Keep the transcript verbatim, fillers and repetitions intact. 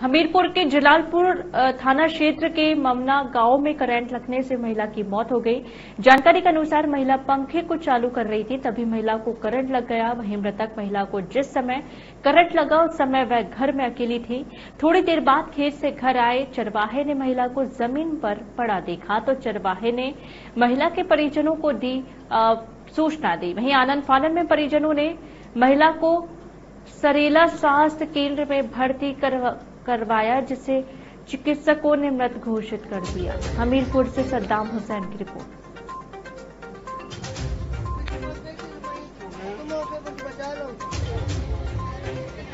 हमीरपुर के जलालपुर थाना क्षेत्र के ममना गांव में करंट लगने से महिला की मौत हो गई। जानकारी के अनुसार महिला पंखे को चालू कर रही थी, तभी महिला को करंट लग गया। वहीं मृतक महिला को जिस समय करंट लगा उस समय वह घर में अकेली थी। थोड़ी देर बाद खेत से घर आए चरवाहे ने महिला को जमीन पर पड़ा देखा तो चरवाहे ने महिला के परिजनों को दी आ, सूचना दी। वहीं आनन फानन में परिजनों ने महिला को सरेला स्वास्थ्य केंद्र में भर्ती करवा करवाया जिसे चिकित्सकों ने मृत घोषित कर दिया। हमीरपुर से सद्दाम हुसैन की रिपोर्ट। तो